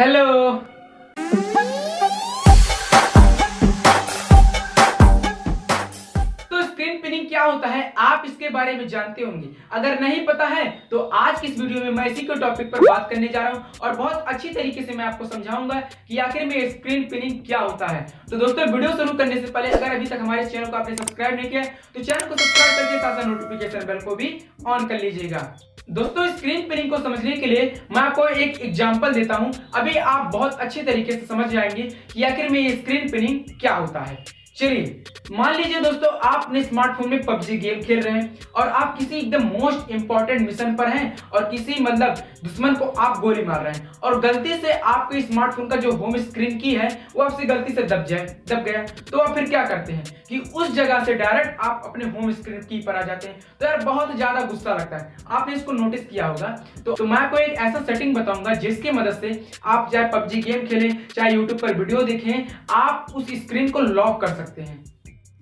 Hello तो screen pinning क्या होता है आप इसके बारे में जानते होंगे। अगर नहीं पता है तो आज की इस वीडियो में मैं इसी के टॉपिक पर बात करने जा रहा हूँ और बहुत अच्छी तरीके से मैं आपको समझाऊंगा कि आखिर में स्क्रीन पिनिंग क्या होता है। तो दोस्तों वीडियो शुरू करने से पहले अगर अभी तक हमारे चैनल को आपने सब्सक्राइब नहीं किया तो चैनल को सब्सक्राइब करके साथ नोटिफिकेशन बेल को भी ऑन कर लीजिएगा। दोस्तों स्क्रीन पिनिंग को समझने के लिए मैं आपको एक एग्जांपल देता हूं, अभी आप बहुत अच्छे तरीके से समझ जाएंगे कि आखिर में ये स्क्रीन पिनिंग क्या होता है। चलिए मान लीजिए दोस्तों आप अपने स्मार्टफोन में PUBG गेम खेल रहे हैं और आप किसी एकदम मोस्ट इंपॉर्टेंट मिशन पर हैं और किसी मतलब दुश्मन को आप गोली मार रहे हैं और गलती से आपके स्मार्टफोन का जो होम स्क्रीन की है वो आपसे गलती से दब गया तो आप फिर क्या करते हैं कि उस जगह से डायरेक्ट आप अपने होम स्क्रीन की पर आ जाते हैं। तो यार बहुत ज्यादा गुस्सा लगता है, आपने इसको नोटिस किया होगा। तो मैं आपको एक ऐसा सेटिंग बताऊंगा जिसकी मदद से आप चाहे PUBG गेम खेलें चाहे यूट्यूब पर वीडियो देखें आप उस स्क्रीन को लॉक कर सकते हैं।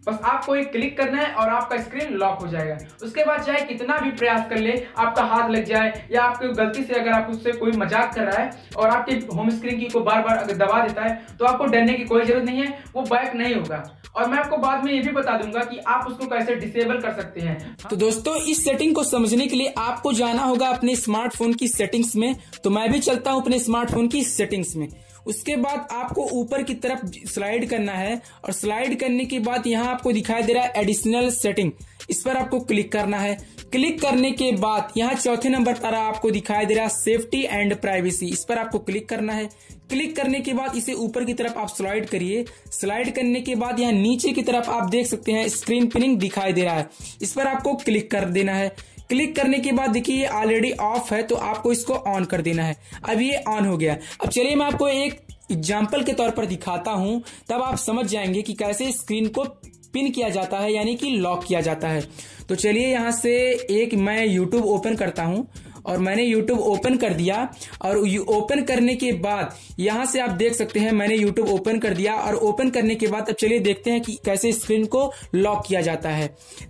बस आपको एक क्लिक करना है और आपका स्क्रीन लॉक हो जाएगा। उसके बाद चाहे कितना भी प्रयास कर ले, आपका हाथ लग जाए या आपकी गलती से अगर आप उससे कोई मजाक कर रहा है और आपके होम स्क्रीन की को बार बार अगर दबा देता है तो आपको डरने की कोई जरूरत नहीं है, वो बैक नहीं होगा। और मैं आपको बाद में ये भी बता दूंगा कि आप उसको कैसे डिसेबल कर सकते हैं। तो दोस्तों इस सेटिंग को समझने के लिए आपको जाना होगा अपने स्मार्टफोन की सेटिंग्स में। तो मैं भी चलता हूँ अपने स्मार्टफोन की सेटिंग्स में। उसके बाद आपको ऊपर की तरफ स्लाइड करना है और स्लाइड करने के बाद यहाँ आपको दिखाई दे रहा है एडिशनल सेटिंग, इस पर आपको क्लिक करना है। क्लिक करने के बाद यहाँ चौथे नंबर पर आपको दिखाई दे रहा है सेफ्टी एंड प्राइवेसी, इस पर आपको क्लिक करना है। क्लिक करने के बाद इसे ऊपर की तरफ आप स्लाइड करिए। स्लाइड करने के बाद यहाँ नीचे की तरफ आप देख सकते हैं स्क्रीन पिनिंग दिखाई दे रहा है, इस पर आपको क्लिक कर देना है। क्लिक करने के बाद देखिए ये ऑलरेडी ऑफ है तो आपको इसको ऑन कर देना है। अब ये ऑन हो गया। अब चलिए मैं आपको एक एग्जाम्पल के तौर पर दिखाता हूं, तब आप समझ जाएंगे कि कैसे स्क्रीन को पिन किया जाता है यानी कि लॉक किया जाता है। तो चलिए यहाँ से एक मैं YouTube ओपन करता हूँ और मैंने YouTube ओपन कर दिया और ओपन करने के बाद यहाँ से आप देख सकते हैं मैंने YouTube ओपन कर दिया और ओपन करने के बाद अब चलिए देखते हैं कि कैसे स्क्रीन को लॉक किया जाता है।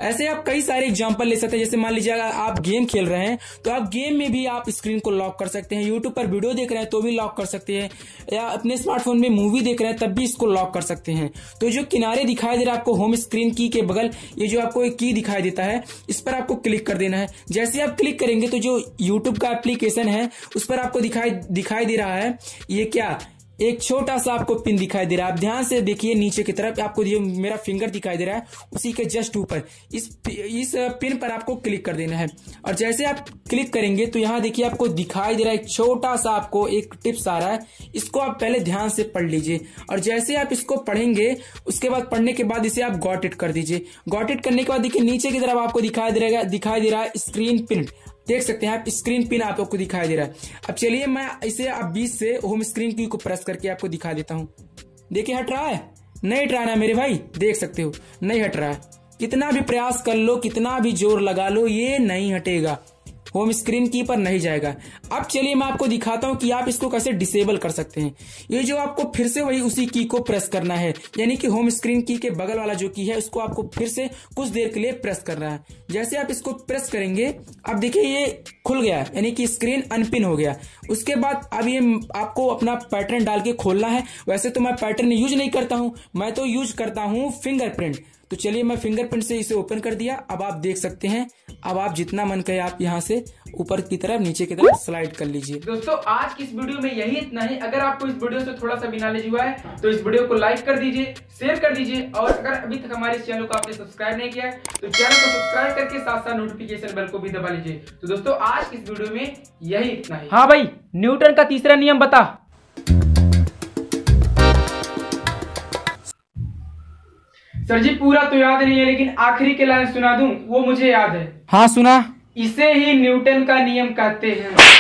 ऐसे आप कई सारे एग्जाम्पल ले सकते हैं, जैसे मान लीजिए अगर आप गेम खेल रहे हैं तो आप गेम में भी आप स्क्रीन को लॉक कर सकते हैं, यूट्यूब पर वीडियो देख रहे हैं तो भी लॉक कर सकते हैं या अपने स्मार्टफोन में मूवी देख रहे हैं तब भी इसको लॉक कर सकते हैं। तो जो किनारे दिखाई दे रहा है आपको होम स्क्रीन की के बगल ये जो आपको एक की दिखाई देता है इस पर आपको क्लिक कर देना है। जैसे आप क्लिक करेंगे तो जो YouTube का एप्लीकेशन है उस पर आपको दिखाई दे रहा है ये क्या एक छोटा सा आपको पिन दिखाई दे रहा है। आप ध्यान से देखिए नीचे की तरफ आपको ये मेरा फिंगर दिखाई दे रहा है, उसी के जस्ट ऊपर इस पिन पर आपको क्लिक कर देना है। और जैसे आप क्लिक करेंगे तो यहाँ देखिए आपको दिखाई दे रहा है एक छोटा सा आपको एक टिप्स आ रहा है, इसको आप पहले ध्यान से पढ़ लीजिए और जैसे आप इसको पढ़ेंगे उसके बाद पढ़ने के बाद इसे आप गॉट इट कर दीजिए। गॉट इट करने के बाद देखिए नीचे की तरफ आपको दिखाई दे रहा है स्क्रीन पिन, देख सकते हैं आप स्क्रीन पिन आपको दिखाई दे रहा है। अब चलिए मैं इसे आप बीच से होम स्क्रीन की को प्रेस करके आपको दिखा देता हूँ। देखिए हट रहा है, नहीं हट रहा ना मेरे भाई, देख सकते हो नहीं हट रहा है, कितना भी प्रयास कर लो कितना भी जोर लगा लो ये नहीं हटेगा, होम स्क्रीन की पर नहीं जाएगा। अब चलिए मैं आपको दिखाता हूं कि आप इसको कैसे डिसेबल कर सकते हैं। ये जो आपको फिर से वही उसी की को प्रेस करना है यानी कि होम स्क्रीन की के बगल वाला जो की है उसको आपको फिर से कुछ देर के लिए प्रेस करना है। जैसे आप इसको प्रेस करेंगे अब देखिए ये खुल गया यानी कि स्क्रीन अनपिन हो गया। उसके बाद अब ये आपको अपना पैटर्न डाल के खोलना है। वैसे तो मैं पैटर्न यूज नहीं करता हूं, मैं तो यूज करता हूं फिंगरप्रिंट। तो चलिए मैं फिंगरप्रिंट से इसे ओपन कर दिया। अब आप देख सकते हैं, अब आप जितना मन करे आप यहाँ से ऊपर की तरफ नीचे की तरफ स्लाइड कर लीजिए। दोस्तों आज की इस वीडियो में यही इतना ही। अगर आपको इस वीडियो से थोड़ा सा भी नॉलेज हुआ है तो इस वीडियो को लाइक कर दीजिए, शेयर कर दीजिए और अगर अभी तक हमारे चैनल को आपने सब्सक्राइब नहीं किया है तो चैनल को सब्सक्राइब करके साथ साथ नोटिफिकेशन बेल को भी दबा लीजिए। तो दोस्तों आज की इस वीडियो में यही इतना ही। हाँ भाई न्यूटन का तीसरा नियम बता। सर जी पूरा तो याद नहीं है लेकिन आखिरी के लाइन सुना दूं, वो मुझे याद है। हाँ सुना। इसे ही न्यूटन का नियम कहते हैं।